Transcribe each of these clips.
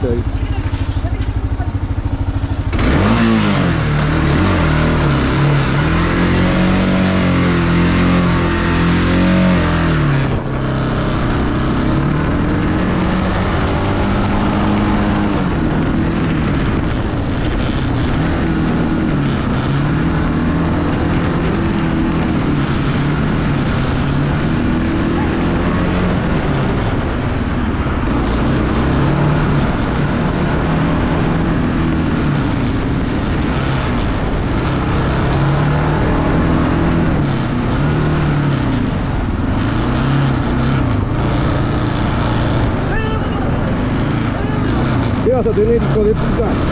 Tuesday. Iată generică de pizani.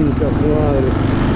Muita glória.